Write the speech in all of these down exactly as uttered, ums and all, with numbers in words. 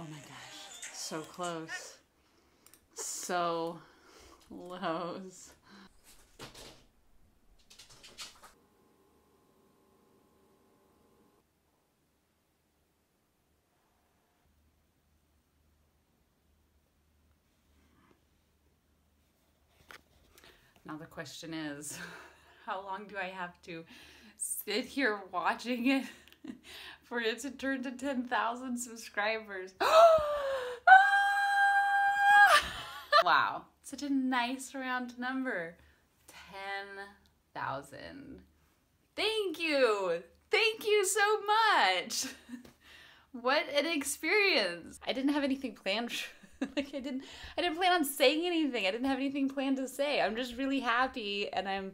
Oh my gosh, so close. So close. Now the question is, how long do I have to sit here watching it for it to turn to ten thousand subscribers? Wow, such a nice round number, ten thousand. Thank you, thank you so much. What an experience. I didn't have anything planned. Like I didn't, I didn't plan on saying anything. I didn't have anything planned to say. I'm just really happy and I'm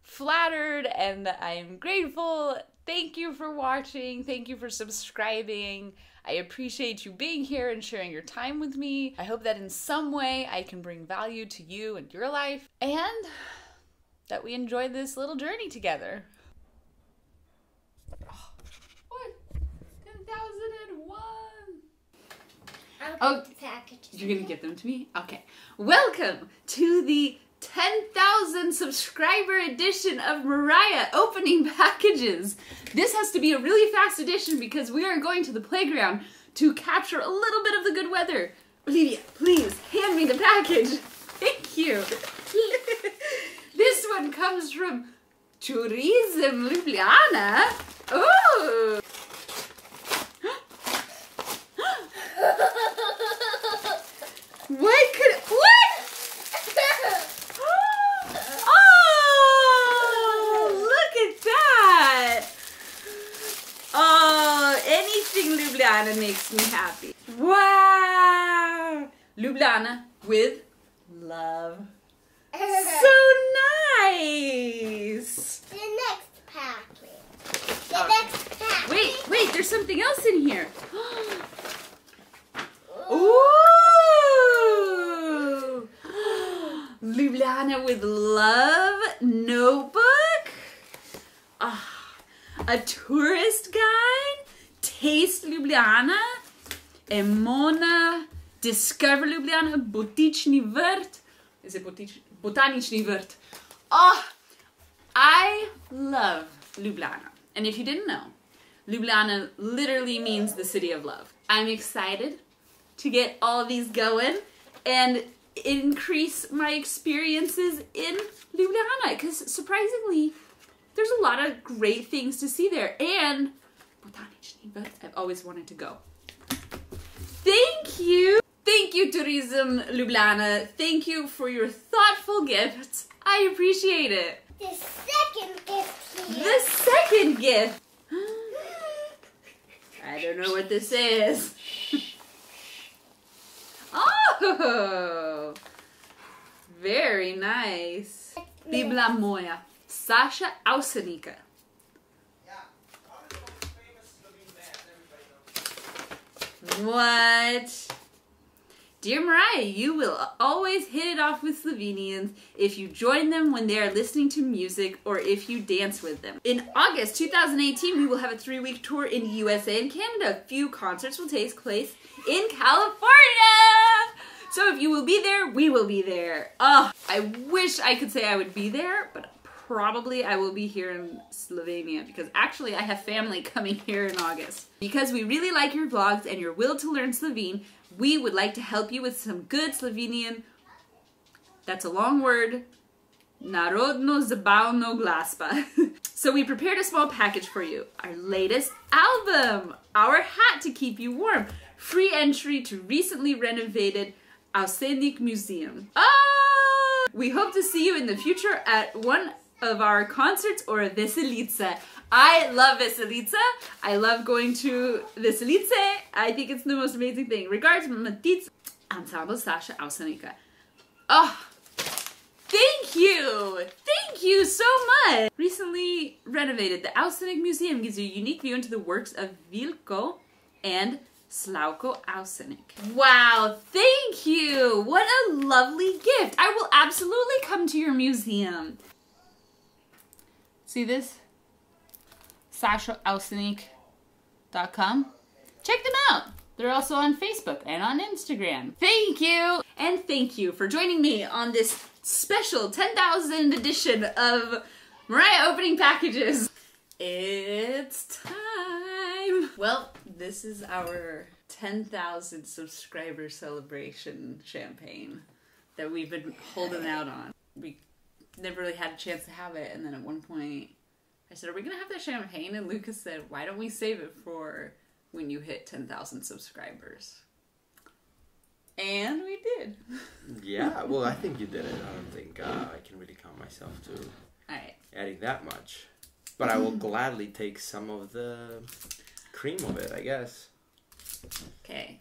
flattered and I'm grateful. Thank you for watching. Thank you for subscribing. I appreciate you being here and sharing your time with me. I hope that in some way I can bring value to you and your life and that we enjoy this little journey together. Oh, what? ten thousand one! Oh, you're gonna give them to me? Okay. Welcome to the ten thousand subscriber edition of Mariah opening packages. This has to be a really fast edition because we are going to the playground to capture a little bit of the good weather. Olivia, please hand me the package. Thank you. This one comes from Tourism Ljubljana. Oh! What could, what? Oh, look at that. Oh, anything Ljubljana makes me happy. Wow. Ljubljana with love. So nice. The next package. The oh. next package. Wait, wait, there's something else in here. Ljubljana with love notebook, ah, a tourist guide, taste Ljubljana, Emona, discover Ljubljana, botanični vrt. Is it botanični? Botanični vrt. Oh, I love Ljubljana. And if you didn't know, Ljubljana literally means the city of love. I'm excited to get all these going and increase my experiences in Ljubljana, because surprisingly there's a lot of great things to see there, and I've always wanted to go. Thank you, thank you Tourism Ljubljana, thank you for your thoughtful gifts. I appreciate it. The second gift here. The second gift. I don't know what this is. Oh, very nice. Bibla Moya, Saša Avsenika. What? Dear Mariah, you will always hit it off with Slovenians if you join them when they are listening to music or if you dance with them. In August two thousand eighteen, we will have a three-week tour in the U S A and Canada. A few concerts will take place in California! So if you will be there, we will be there. Oh, I wish I could say I would be there, but probably I will be here in Slovenia because actually I have family coming here in August. Because we really like your vlogs and your will to learn Slovene, we would like to help you with some good Slovenian, that's a long word, narodno zabavno glasba. So we prepared a small package for you. Our latest album, our hat to keep you warm, free entry to recently renovated Avsenik Museum. Oh! We hope to see you in the future at one of our concerts or a Veselice. I love Veselice. I love going to Veselice. I think it's the most amazing thing. Regards, Matic, Ensemble Saša Avsenika. Oh, thank you. Thank you so much. Recently renovated, the Avsenik Museum gives you a unique view into the works of Vilko and Slavko Avsenik. Wow, thank you. What a lovely gift. I will absolutely come to your museum. See this? Saša Avsenik dot com. Check them out. They're also on Facebook and on Instagram. Thank you! And thank you for joining me on this special ten thousand edition of Mariah opening packages. It's time! Well, this is our ten thousand subscriber celebration champagne that we've been holding out on. We never really had a chance to have it, and then at one point I said, are we gonna have that champagne? And Luka said, why don't we save it for when you hit ten thousand subscribers? And we did. Yeah, well, I think you did it. I don't think uh, I can really count myself to All right. adding that much. But I will gladly take some of the cream of it, I guess. Okay.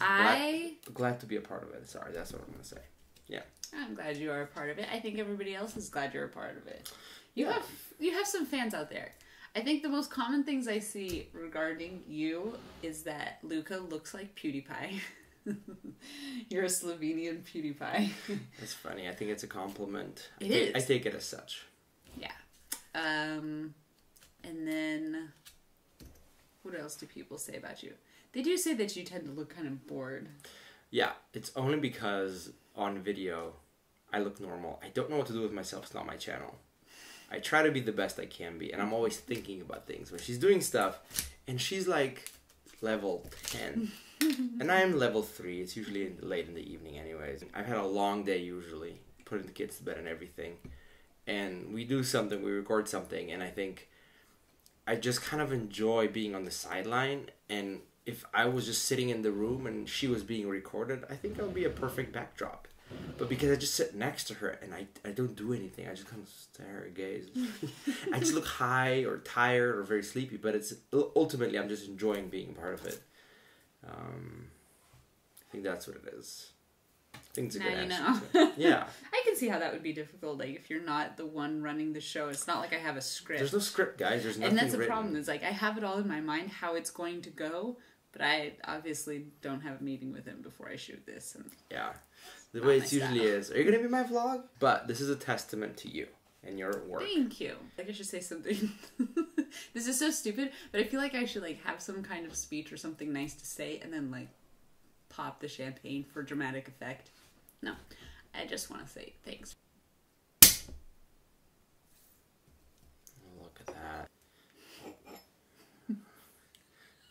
I... Glad, glad to be a part of it. Sorry, that's what I'm gonna say. Yeah. I'm glad you are a part of it. I think everybody else is glad you're a part of it. You yeah. have you have some fans out there. I think the most common things I see regarding you is that Luka looks like PewDiePie. You're a Slovenian PewDiePie. That's funny. I think it's a compliment. It I is. I take it as such. Yeah. Um, and then, what else do people say about you? They do say that you tend to look kind of bored. Yeah, it's only because on video, I look normal. I don't know what to do with myself. It's not my channel. I try to be the best I can be, and I'm always thinking about things. When she's doing stuff, and she's like level ten, and I am level three. It's usually late in the evening anyways. I've had a long day usually, putting the kids to bed and everything. And we do something, we record something, and I think I just kind of enjoy being on the sideline. And if I was just sitting in the room and she was being recorded, I think that would be a perfect backdrop. But because I just sit next to her and I, I don't do anything, I just kind of stare and gaze. I just look high or tired or very sleepy, but it's ultimately I'm just enjoying being part of it. Um, I think that's what it is. Things are good. Now you know. Yeah. I can see how that would be difficult. Like, if you're not the one running the show, it's not like I have a script. There's no script, guys. There's nothing written. And that's the problem. It's like, I have it all in my mind, how it's going to go, but I obviously don't have a meeting with him before I shoot this. And yeah. The way it usually is. Are you going to be my vlog? But this is a testament to you and your work. Thank you. I think I should say something. This is so stupid, but I feel like I should, like, have some kind of speech or something nice to say and then, like, pop the champagne for dramatic effect. No, I just want to say thanks. Look at that.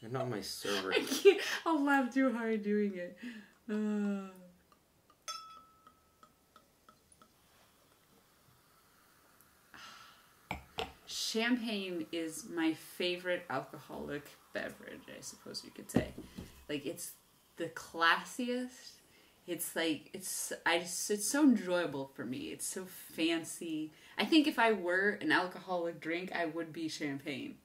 You're not my server. I can't. I'll laugh too hard doing it. Uh... Champagne is my favorite alcoholic beverage, I suppose you could say. Like, it's the classiest. It's like, it's, I just, it's so enjoyable for me. It's so fancy. I think if I were an alcoholic drink, I would be champagne.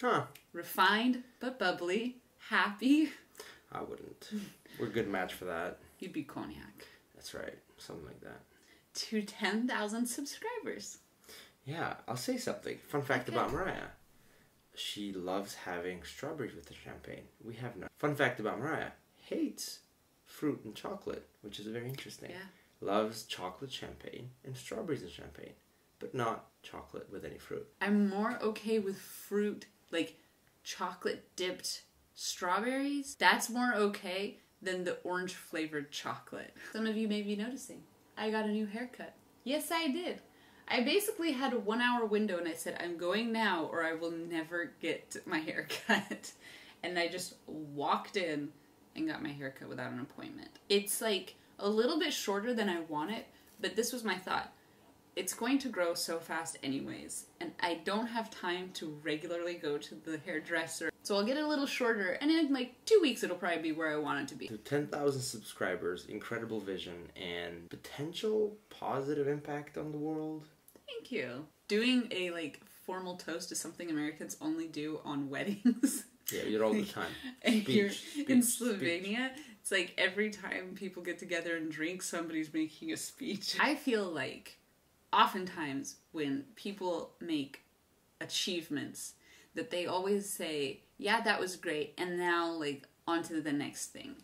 Huh. Refined, but bubbly. Happy. I wouldn't. We're a good match for that. You'd be cognac. That's right. Something like that. To ten thousand subscribers. Yeah, I'll say something. Fun fact okay. about Mariah. She loves having strawberries with the champagne. We have none. Fun fact about Mariah. Hates fruit and chocolate, which is very interesting. Yeah. Loves chocolate champagne and strawberries and champagne, but not chocolate with any fruit. I'm more okay with fruit, like chocolate-dipped strawberries. That's more okay than the orange-flavored chocolate. Some of you may be noticing, I got a new haircut. Yes, I did. I basically had a one-hour window and I said, I'm going now or I will never get my haircut. And I just walked in and got my haircut without an appointment. It's like a little bit shorter than I want it, but this was my thought. It's going to grow so fast anyways, and I don't have time to regularly go to the hairdresser. So I'll get it a little shorter, and in like two weeks it'll probably be where I want it to be. So ten thousand subscribers, incredible vision, and potential positive impact on the world. Thank you. Doing a like formal toast is something Americans only do on weddings. Yeah, you're all the time. Speech, you're speech, in Slovenia, speech. It's like every time people get together and drink, somebody's making a speech. I feel like oftentimes when people make achievements that they always say, yeah, that was great, and now like on to the next thing.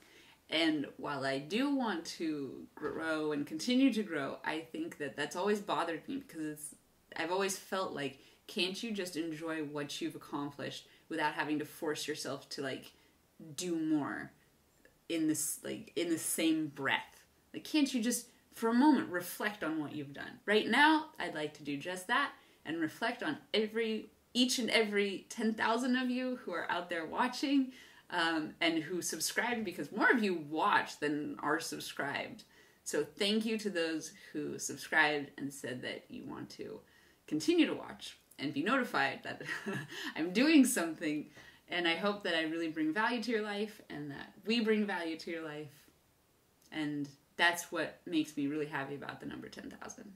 And while I do want to grow and continue to grow, I think that that's always bothered me because it's, I've always felt like, can't you just enjoy what you've accomplished without having to force yourself to like do more in this, like, in the same breath? Like, can't you just, for a moment, reflect on what you've done? Right now, I'd like to do just that and reflect on every, each and every ten thousand of you who are out there watching um, and who subscribed, because more of you watch than are subscribed. So thank you to those who subscribed and said that you want to continue to watch and be notified that I'm doing something. And I hope that I really bring value to your life and that we bring value to your life. And that's what makes me really happy about the number ten thousand.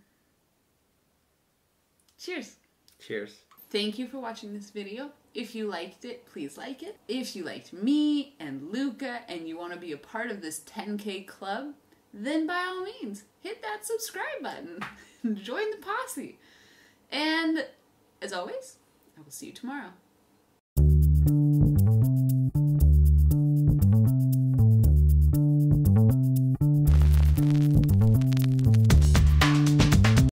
Cheers. Cheers. Thank you for watching this video. If you liked it, please like it. If you liked me and Luka and you want to be a part of this ten K club, then by all means, hit that subscribe button. Join the posse. And as always, I will see you tomorrow.